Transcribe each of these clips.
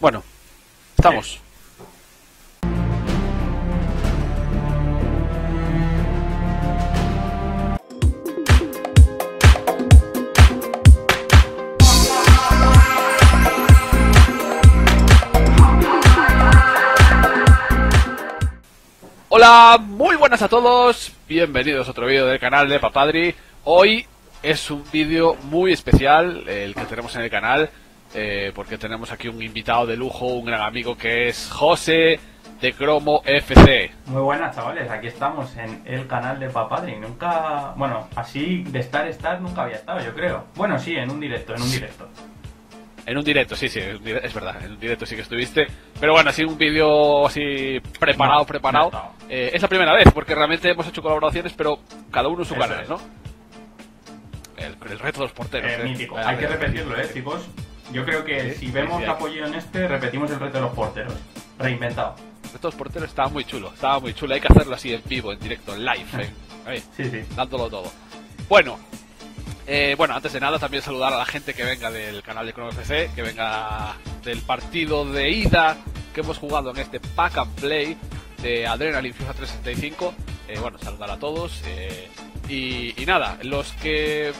Bueno, estamos. Hola, muy buenas a todos, bienvenidos a otro vídeo del canal de Papadry. Hoy es un vídeo muy especial el que tenemos en el canal, porque tenemos aquí un invitado de lujo, un gran amigo que es José de Cromo FC. Muy buenas, chavales, aquí estamos en el canal de Papadry. Nunca, bueno, así de estar nunca había estado, yo creo. Bueno, sí, en un directo. En un directo, sí, es verdad, en un directo sí que estuviste. Pero bueno, así un vídeo así preparado. No. Es la primera vez, porque realmente hemos hecho colaboraciones, pero cada uno en su canal, ¿no? El reto de los porteros. Mítico. Hay que repetirlo, chicos. Yo creo que sí, si vemos apoyo en este, repetimos el reto de los porteros. Reinventado. El reto de los porteros estaba muy chulo, Hay que hacerlo así en vivo, en directo, en live. Ahí, sí. Dándolo todo. Bueno. Bueno, antes de nada también saludar a la gente que venga del canal de Cromo FC, que venga del partido de ida que hemos jugado en este pack and play de Adrenalyn FIFA 365. Bueno, saludar a todos. Y nada, los que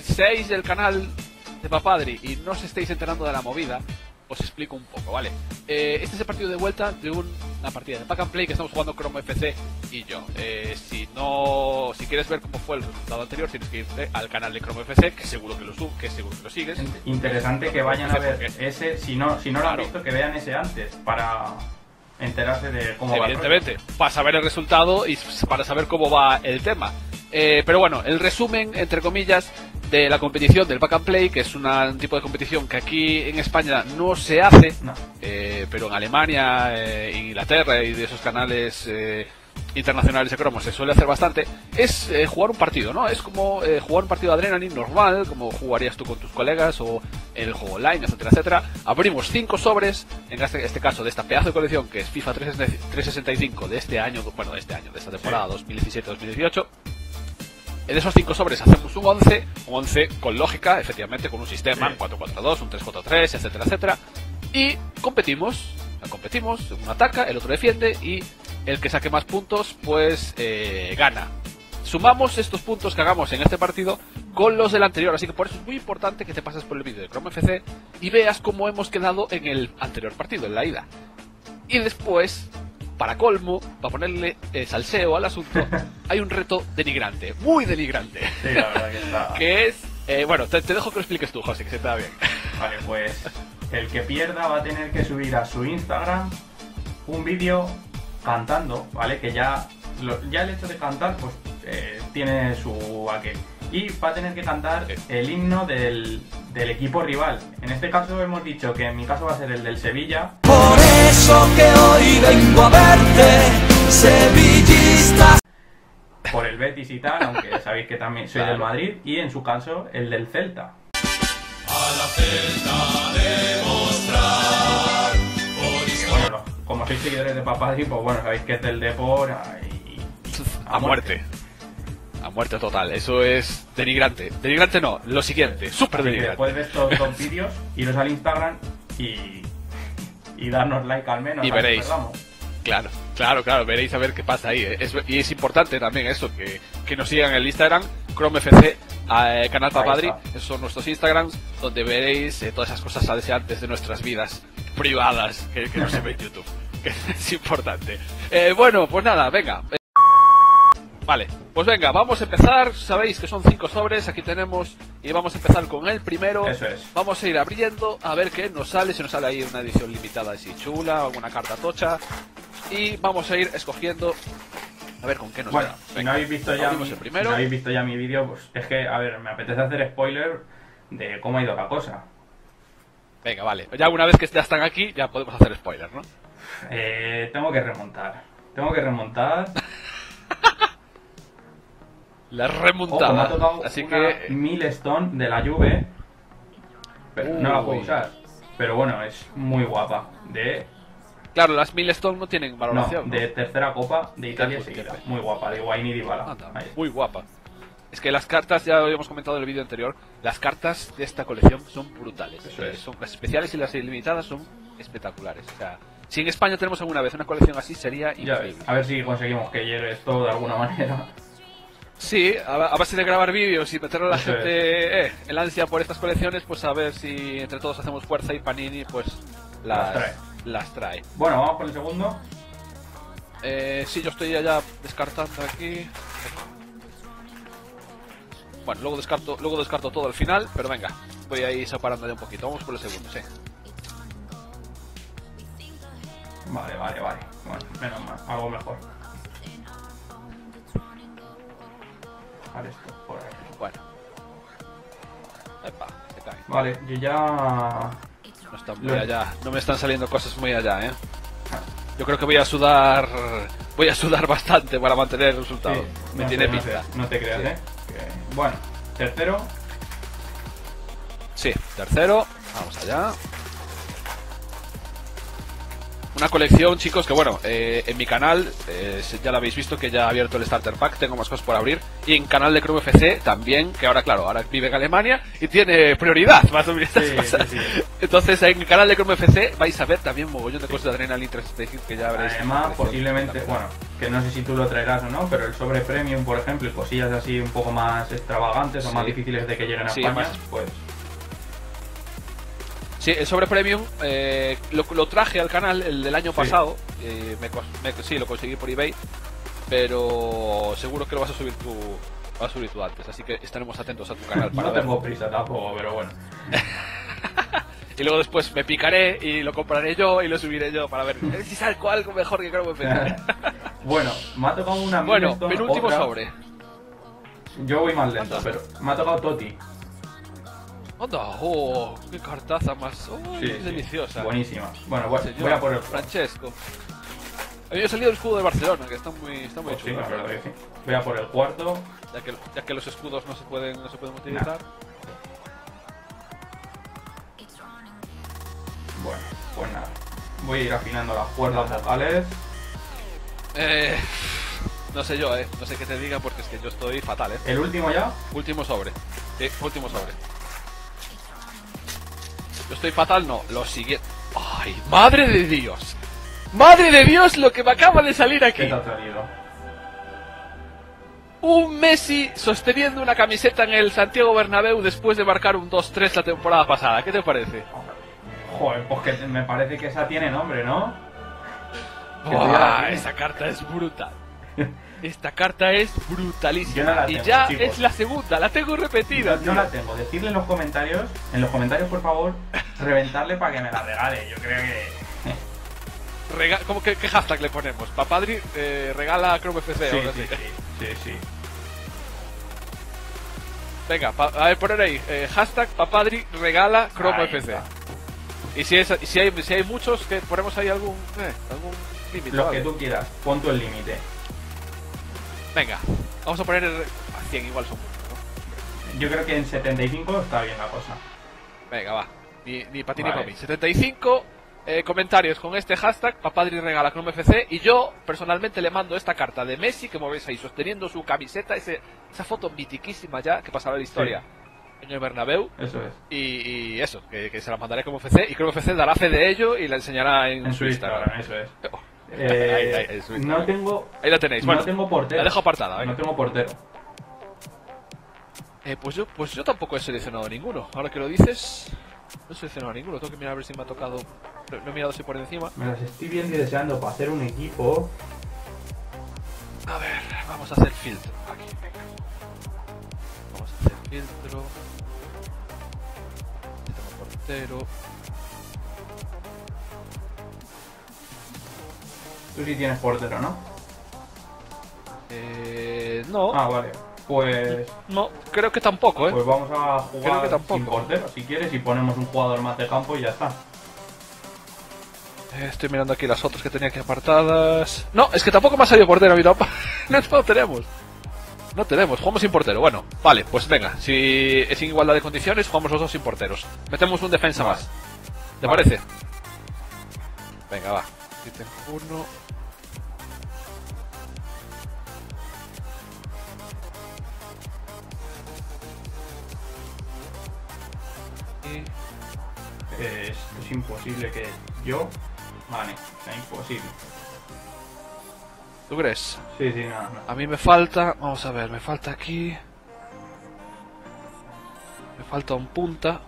seáis del canal de Papadry y no os estéis enterando de la movida, os explico un poco, ¿vale? Este es el partido de vuelta de una partida de pack and play que estamos jugando Cromo FC y yo. Si quieres ver cómo fue el resultado anterior, tienes que irte al canal de Cromo FC, que seguro que lo subes, que seguro que lo sigues. Interesante que vayan a ver ese, si no lo han visto, que vean ese antes, para enterarse de cómo va. Evidentemente, para saber el resultado y para saber cómo va el tema. Pero bueno, el resumen, entre comillas, de la competición del pack and play, que es un tipo de competición que aquí en España no se hace, pero en Alemania, Inglaterra y de esos canales internacionales de Cromo se suele hacer bastante, es jugar un partido, ¿no? Es como jugar un partido de Adrenalyn normal, como jugarías tú con tus colegas o el juego online, etcétera, etcétera. Abrimos 5 sobres, en este caso de esta pedazo de colección que es FIFA 365 de este año, bueno, de este año, de esta temporada 2017-2018. En esos 5 sobres hacemos un 11, con lógica, efectivamente, con un sistema, un 4-4-2, un 3-4-3, etcétera, etcétera. Y competimos, uno ataca, el otro defiende y el que saque más puntos, pues gana. Sumamos estos puntos que hagamos en este partido con los del anterior, así que por eso es muy importante que te pases por el vídeo de Cromo FC y veas cómo hemos quedado en el anterior partido, en la ida. Y después, para colmo, para ponerle salseo al asunto, hay un reto denigrante, muy denigrante. Sí, la verdad que está. Que es, bueno, te dejo que lo expliques tú, José, que se te da bien. Vale, pues el que pierda va a tener que subir a su Instagram un vídeo cantando, ¿vale? Que ya el hecho de cantar, pues tiene su aquel. Y va a tener que cantar el himno del equipo rival. En este caso hemos dicho que en mi caso va a ser el del Sevilla. Por eso que hoy vengo a verte, sevillistas. Por el Betis y tal, aunque sabéis que también soy del Madrid. Y en su caso, el del Celta. A la Celta demostrar. Bueno, como sois seguidores de Papadry, pues bueno, sabéis que es del Depor a muerte. A muerte total, eso es denigrante. Denigrante no, lo siguiente, súper denigrante. Después de estos dos vídeos, iros al Instagram y darnos like al menos. Y veréis. Claro, veréis a ver qué pasa ahí. Y es importante también eso, que nos sigan en el Instagram, Cromo FC, Canal Papadry. Esos son nuestros Instagrams, donde veréis todas esas cosas antes de nuestras vidas privadas, que no se ve en YouTube. Que es importante. Bueno, pues nada, venga. Vale, pues venga, vamos a empezar. Sabéis que son 5 sobres, aquí tenemos. Y vamos a empezar con el primero. Eso es. Vamos a ir abriendo, a ver qué nos sale. Si nos sale ahí una edición limitada así chula, alguna carta tocha. Y vamos a ir escogiendo, a ver con qué nos da. Venga, si no habéis visto ya mi vídeo, pues es que, a ver, me apetece hacer spoiler de cómo ha ido la cosa. Venga, vale, ya una vez que ya están aquí, ya podemos hacer spoiler, ¿no? Tengo que remontar. La remontada. Me ha tocado así que Stone de la Juve. Pero no la puedo usar. Pero bueno, es muy guapa. Claro, las 1000 Stone no tienen valoración. No, de tercera copa de Italia seguida. Muy guapa, de Higuaín y Dybala. Muy guapa. Es que las cartas, ya lo habíamos comentado en el vídeo anterior, las cartas de esta colección son brutales. Son las especiales y las ilimitadas son espectaculares. O sea, si en España tenemos alguna vez una colección así, sería increíble. A ver si conseguimos que llegue esto de alguna manera. Sí, a base de grabar vídeos y meterle a la gente el ansia por estas colecciones, pues a ver si entre todos hacemos fuerza y Panini pues las trae. Bueno, vamos por el segundo. Sí, yo estoy allá descartando aquí. Bueno, luego descarto todo al final, pero venga, voy ahí separando ya un poquito. Vamos por el segundo, sí. Vale, vale, vale. Bueno, menos mal, algo mejor. Vale, esto por aquí. Bueno. Epa, se cae. Vale, yo ya... No están muy allá, no me están saliendo cosas muy allá, ¿eh? Yo creo que voy a sudar bastante para mantener el resultado. Sí, me tiene pinta. No te creas, sí. Que... Bueno, tercero. Sí, tercero. Vamos allá. Una colección, chicos, que bueno, en mi canal ya la habéis visto que ya he abierto el Starter Pack, tengo más cosas por abrir. Y en canal de Cromo FC también, que ahora, claro, ahora vive en Alemania y tiene prioridad, más o menos. Sí, sí. Entonces, en el canal de Cromo FC vais a ver también mogollón de cosas de Adrenalyn 365 que ya habréis. Además, posiblemente, bueno, que no sé si tú lo traerás o no, pero el sobre Premium, por ejemplo, y cosillas así un poco más extravagantes, sí, o más difíciles de que lleguen a España, más, pues... Sí, el sobre Premium lo traje al canal el del año pasado, sí. Sí, lo conseguí por eBay, pero seguro que lo vas a subir tú antes, así que estaremos atentos a tu canal para ver. No tengo prisa tampoco, pero bueno. Y luego después me picaré y lo compraré yo y lo subiré yo para ver si salgo algo mejor que creo que me... Bueno, me ha tocado una... Bueno, penúltimo sobre. Yo voy más lento, pero me ha tocado Totti. ¡Onda! ¡Oh! ¡Qué cartaza más! ¡Oh! Sí, deliciosa. Buenísima. Bueno, voy a por el Francesco. Había salido el escudo de Barcelona, que está muy pues chulo. Sí, la verdad que sí. Voy a por el cuarto. Ya que los escudos no se pueden utilizar. Nah. Bueno, pues nada. Voy a ir afinando las cuerdas vocales. No sé yo, no sé qué te diga porque es que yo estoy fatal, ¿El último ya? Último sobre. Sí, último sobre. Yo estoy fatal, no, lo siguiente. ¡Ay, madre de Dios! ¡Madre de Dios lo que me acaba de salir aquí! ¿Qué te ha salido? Un Messi sosteniendo una camiseta en el Santiago Bernabéu después de marcar un 2-3 la temporada pasada. ¿Qué te parece? Joder, pues que me parece que esa tiene nombre, ¿no? Uah, esa carta es brutal. Esta carta es brutalísima. No tengo, y ya, chicos, es la segunda, la tengo repetida. Yo la tengo, decidle en los comentarios, por favor, reventarle para que me la regale, yo creo que... ¿Cómo que qué hashtag le ponemos? Papadry regala a Cromo FC. Sí, sí. Venga, a ver, poner ahí, hashtag Papadry regala Cromo FC. Y si hay muchos, que ponemos ahí algún límite. Lo que tú quieras, pon tu el límite. Venga, vamos a poner a 100, igual son muchos, ¿no? Yo creo que en 75 está bien la cosa. Venga, va, ni para ti ni para mí. 75 comentarios con este hashtag, Papadry regala Cromo FC, y yo personalmente le mando esta carta de Messi, como veis ahí, sosteniendo su camiseta, esa foto mitiquísima ya, que pasará la historia, sí, en el Bernabéu. Eso es. Y eso, que se la mandaré como FC, y Cromo FC dará fe de ello y la enseñará en su Instagram. Eso es. No tengo... Ahí la tenéis, bueno, no tengo portero. La dejo apartada, venga. No tengo portero. Pues yo tampoco he seleccionado ninguno. Ahora que lo dices, no he seleccionado ninguno. Tengo que mirar a ver si me ha tocado. No he mirado si por encima. Me las estoy viendo y deseando para hacer un equipo. A ver, vamos a hacer filtro. Aquí, venga. Vamos a hacer filtro. Tengo portero. Tú sí tienes portero, ¿no? No. Ah, vale. Pues... No, creo que tampoco, Pues vamos a jugar sin portero, si quieres, y ponemos un jugador más de campo y ya está. Estoy mirando aquí las otras que tenía aquí apartadas... No, es que tampoco me ha salido portero, mira. No tenemos, jugamos sin portero. Bueno, vale, pues venga. Si es en igualdad de condiciones, jugamos los dos sin porteros. Metemos un defensa más. ¿Te parece? Venga, va. Aquí tengo uno. Es imposible que yo gane. Es imposible. ¿Tú crees? Sí, sí, nada. No. A mí me falta... Vamos a ver, me falta aquí... Me falta un punta.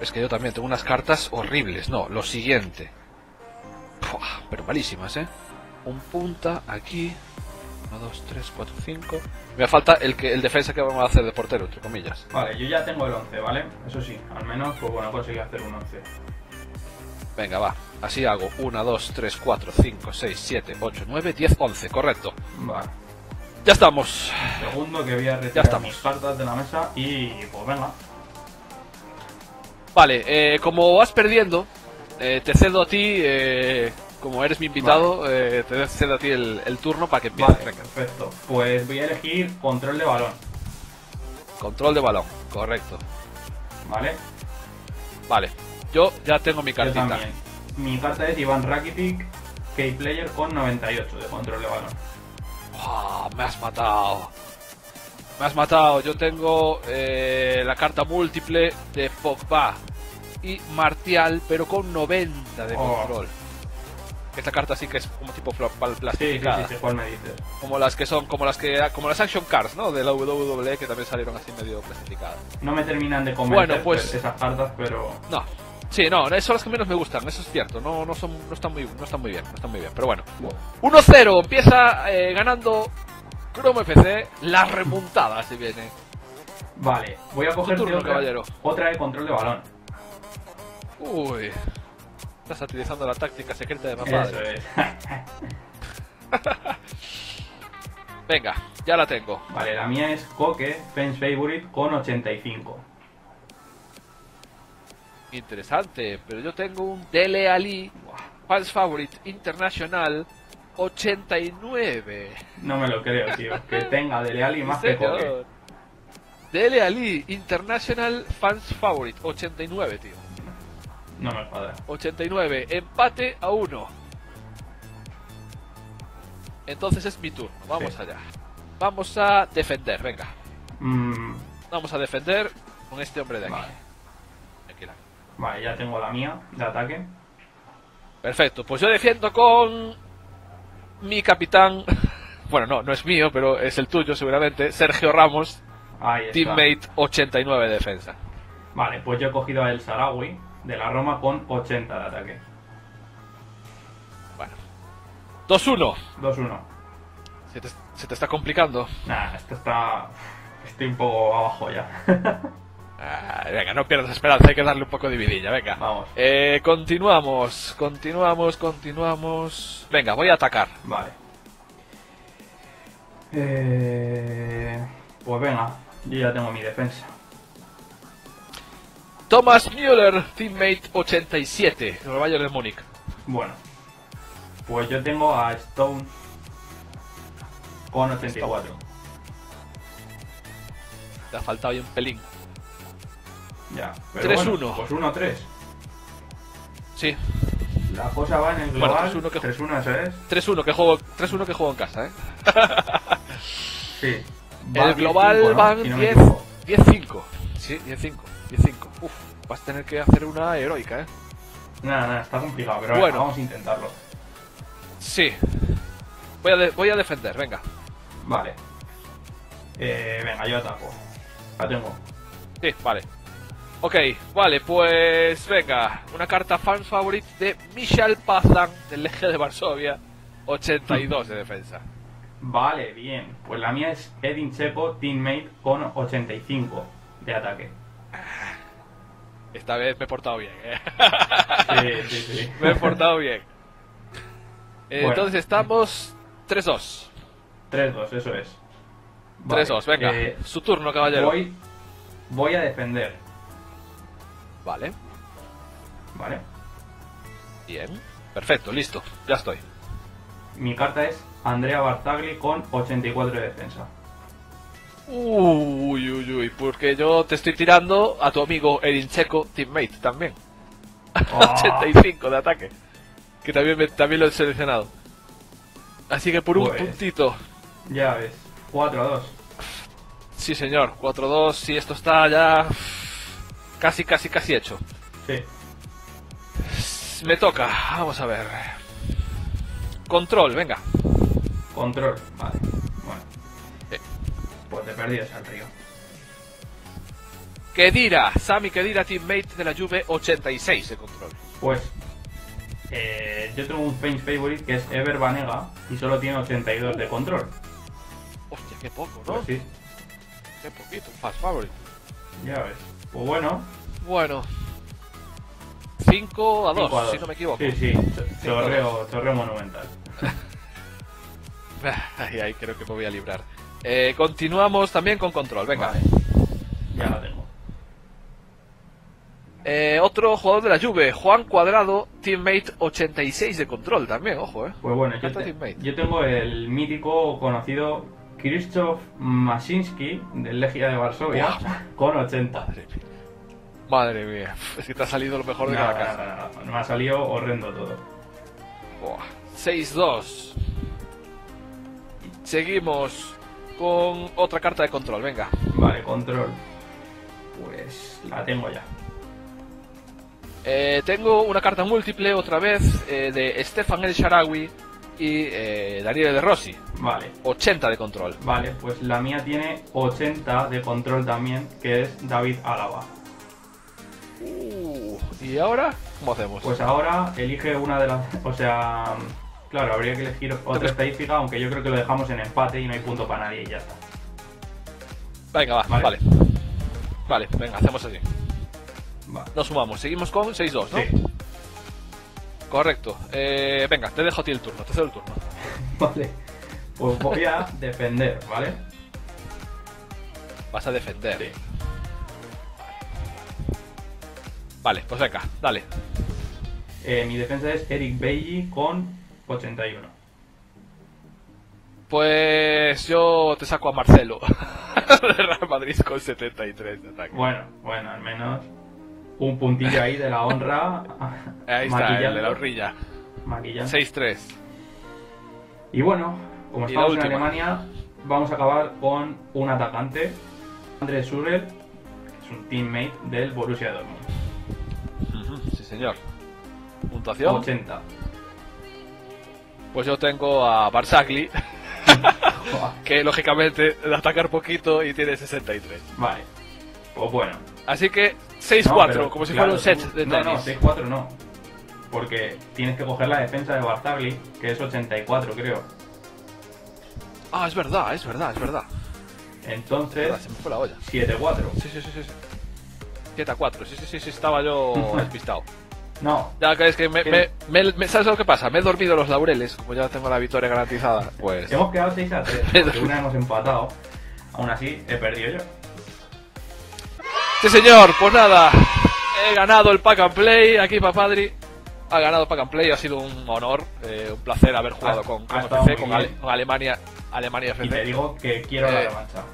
Es que yo también tengo unas cartas horribles. No, lo siguiente. Pero malísimas, ¿eh? Un punta aquí. 1, 2, 3, 4, 5. Me falta el defensa que vamos a hacer de portero, entre comillas. Vale, yo ya tengo el 11, ¿vale? Eso sí, al menos, pues bueno, conseguí hacer un 11. Venga, va. Así hago 1, 2, 3, 4, 5, 6, 7, 8, 9, 10, 11. Correcto. Vale. Ya estamos. El segundo que voy a retirar mis cartas de la mesa y pues venga. Vale, como vas perdiendo, te cedo a ti, como eres mi invitado, vale. Te cedo a ti el turno para que empieces. Vale, perfecto. Pues voy a elegir control de balón. Control de balón, correcto. Vale. Vale, yo ya tengo mi cartita. Mi carta es Iván Rakitic, Keyplayer con 98 de control de balón. Oh, me has matado. Me has matado. Yo tengo la carta múltiple de Pogba y Martial, pero con 90 de control. Esta carta sí que es como tipo plastificada. Sí, sí, sí, ¿cuál me dices? Como las que son, como las action cards, ¿no? De la WWE, que también salieron así medio plastificadas. No me terminan de convencer, bueno, pues, esas cartas, pero. No. Sí, no, son las que menos me gustan, eso es cierto, no están muy bien, pero bueno. 1-0, empieza ganando Cromo FC, la remontada se viene. Vale, voy a coger otra de control de balón. Uy, estás utilizando la táctica secreta de Papadry. Eso es. Venga, ya la tengo. Vale, la mía es Koke, Fans Favorite, con 85. Interesante, pero yo tengo un Dele Ali, Fans Favorite Internacional, 89. No me lo creo, tío, que tenga Dele Ali más que Koke. Dele Ali International Fans Favorite, 89, tío. No me jodas. 89, empate a 1. Entonces es mi turno, vamos allá. Vamos a defender, venga. Vamos a defender con este hombre de aquí. Vale. Vale, ya tengo la mía de ataque. Perfecto, pues yo defiendo con mi capitán. Bueno, no es mío, pero es el tuyo seguramente. Sergio Ramos, teammate 89 de defensa. Vale, pues yo he cogido a El Shaarawy de la Roma con 80 de ataque. Bueno, 2-1. 2-1. ¿Se te está complicando? Nah, esto está... Estoy un poco abajo ya. Venga, no pierdas esperanza, hay que darle un poco de vidilla, venga. Vamos. Continuamos. Venga, voy a atacar. Vale. Pues venga, yo ya tengo mi defensa. Thomas Müller, teammate 87, del Bayern de Múnich. Bueno, pues yo tengo a Stone con 84. Te ha faltado ahí un pelín. Ya, pero 3-1. Bueno, pues 1-3. Sí. La cosa va en el global. Bueno, 3-1, ¿sabes? 3-1 que juego en casa, ¿eh? Sí. El global 10, van 10-5. ¿No? Sí, 10-5. 10-5. Uf, vas a tener que hacer una heroica, ¿eh? Nada, está complicado, pero bueno, vamos a intentarlo. Sí. Voy a defender, venga. Vale. Venga, yo ataco. La tengo. Sí, vale. Ok, vale, pues venga, una carta fan favorite de Michel Pazdan, del Legia de Varsovia, 82 de defensa. Vale, bien, pues la mía es Edin Džeko, teammate, con 85 de ataque. Esta vez me he portado bien, ¿eh? Sí, sí, sí. Me he portado bien. Bueno. Entonces estamos 3-2. 3-2, eso es. Vale, 3-2, venga, su turno, caballero. Voy a defender. Vale. Vale. Bien. Perfecto, listo. Ya estoy. Mi carta es Andrea Barzagli con 84 de defensa. Uy. Porque yo te estoy tirando a tu amigo Edin Džeko, teammate, también. 85 de ataque. Que también lo he seleccionado. Así que por un puntito. Ya ves. 4-2. Sí, señor. 4-2. Si esto está ya... Casi hecho. Sí. Me toca, vamos a ver. Control, venga. Control, vale. Bueno. Sí. Pues de perdidos al río. Khedira, Sami Khedira, teammate de la Juve, 86 de control. Pues, yo tengo un fan favorite que es Ever Banega y solo tiene 82 de control. Hostia, qué poco, ¿no? Pues sí. Qué poquito, un fast favorite. Ya ves. Pues bueno. Bueno. 5-2, si no me equivoco. Sí, sí. Chorreo monumental. Ay, creo que me voy a librar. Continuamos también con control, venga. Vale. Ya lo tengo. Otro jugador de la Juve, Juan Cuadrado, teammate 86 de control también, ojo, ¿eh? Pues bueno, yo tengo el mítico conocido Krzysztof Maszynski, del Legia de Varsovia, con 80. Madre mía, es que te ha salido lo mejor de cada casa. No, me ha salido horrendo todo. 6-2. Seguimos con otra carta de control, venga. Vale, control. Pues la tengo ya. Tengo una carta múltiple otra vez de Stefan El Sharawi y Daniel de Rossi. Vale. 80 de control. Vale, pues la mía tiene 80 de control también, que es David Alaba. ¿Y ahora cómo hacemos? Pues ahora elige una de las... O sea, claro, habría que elegir otra estadística, aunque yo creo que lo dejamos en empate y no hay punto para nadie y ya está. Venga, va, vale. Vale, venga, hacemos así. Va. Nos sumamos, seguimos con 6-2, ¿no? Sí. Correcto. Venga, te dejo a ti el turno, te cedo el turno. Vale, pues voy a defender, ¿vale? Vas a defender. Sí. Vale, pues venga, dale. Mi defensa es Eric Bailey con 81. Pues yo te saco a Marcelo de Real Madrid con 73 de ataque. Bueno, al menos un puntillo ahí de la honra. Ahí está, el de la horrilla. 6-3. Y bueno, como estamos en Alemania, vamos a acabar con un atacante, André Schürr, que es un teammate del Borussia Dortmund. Señor. Puntuación 80. Pues yo tengo a Barzagli que lógicamente de atacar poquito y tiene 63. Vale. Pues bueno. Así que 6-4, no, como si fuera un set de tenis. No, 6-4 no. Porque tienes que coger la defensa de Barzagli, que es 84, creo. Ah, es verdad. Entonces, se me fue la olla. 7-4. Sí. 4, sí, estaba yo despistado. No. Ya crees que ¿sabes lo que pasa? Me he dormido los laureles, como ya tengo la victoria garantizada. Pues hemos quedado 6-3, una hemos empatado. Aún así, he perdido yo. Sí, señor, pues nada. He ganado el Pack and Play. Aquí Papadry ha ganado el Pack and Play. Ha sido un honor, un placer haber jugado con Cromo FC, con Alemania FC. Y te digo que quiero la revancha.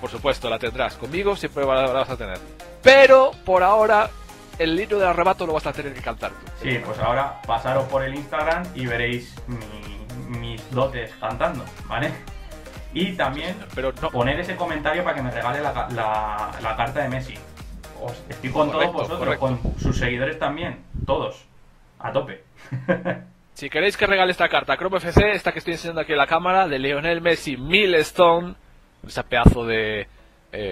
Por supuesto, la tendrás conmigo, siempre la vas a tener. Pero, por ahora, el libro del arrebato lo vas a tener que cantar tú. Sí, pues ahora pasaros por el Instagram y veréis mis dotes cantando, ¿vale? Y también poner ese comentario para que me regale la carta de Messi. Estoy con todos vosotros, con sus seguidores también, todos, a tope. Si queréis que regale esta carta a Cromo FC, esta que estoy enseñando aquí en la cámara, de Lionel Messi, Stone. Esa pedazo de...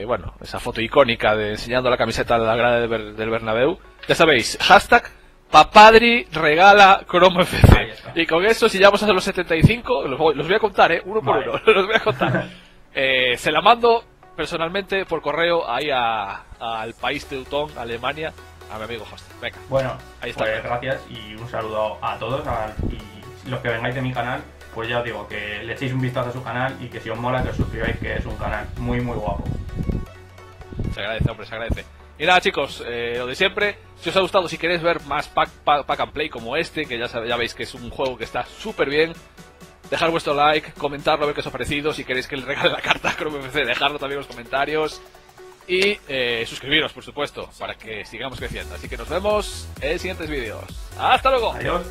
bueno, esa foto icónica de enseñando la camiseta de la grada del Bernabéu. Ya sabéis, hashtag Papadry regala Cromo FC. Y con eso, si llegamos a los 75, los voy a contar, uno por uno, los voy a contar. Se la mando personalmente por correo ahí al país teutón, Alemania, a mi amigo hashtag. Venga. Bueno, ahí está. Pues gracias y un saludo a todos. Y los que vengáis de mi canal, pues ya os digo, que le echéis un vistazo a su canal y que si os mola que os suscribáis, que es un canal muy muy guapo. Se agradece, hombre, se agradece. Y nada, chicos, lo de siempre, si os ha gustado, si queréis ver más pack and play como este, que ya veis que es un juego que está súper bien, dejad vuestro like, comentarlo, a ver qué os ha parecido, si queréis que le regale la carta a Cromo FC, dejadlo también en los comentarios y suscribiros, por supuesto, para que sigamos creciendo. Así que nos vemos en siguientes vídeos. ¡Hasta luego! Adiós.